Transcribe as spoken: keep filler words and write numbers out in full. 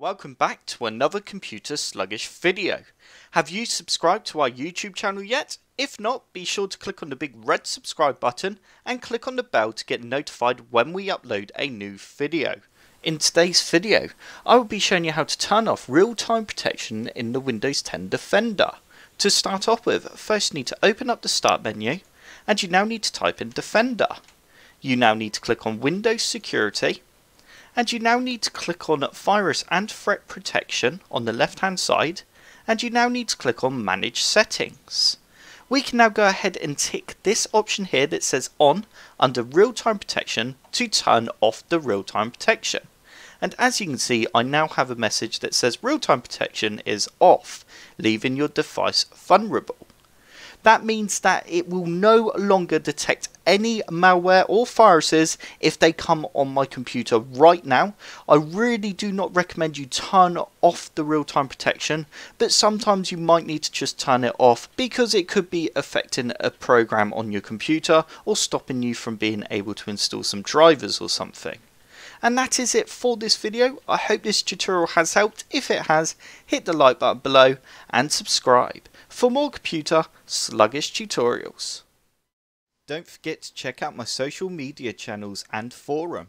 Welcome back to another computer sluggish video. Have you subscribed to our YouTube channel yet? If not, be sure to click on the big red subscribe button and click on the bell to get notified when we upload a new video. In today's video, I will be showing you how to turn off real-time protection in the Windows ten Defender. To start off with, first you need to open up the start menu and you now need to type in Defender. You now need to click on Windows Security. And you now need to click on Virus and Threat Protection on the left hand side, and you now need to click on Manage Settings. We can now go ahead and tick this option here that says on under Real Time Protection to turn off the real time protection. And as you can see, I now have a message that says real time protection is off, leaving your device vulnerable. That means that it will no longer detect any malware or viruses if they come on my computer right now. I really do not recommend you turn off the real-time protection, but sometimes you might need to just turn it off because it could be affecting a program on your computer or stopping you from being able to install some drivers or something. And that is it for this video. I hope this tutorial has helped. If it has, hit the like button below and subscribe for more computer sluggish tutorials. Don't forget to check out my social media channels and forum.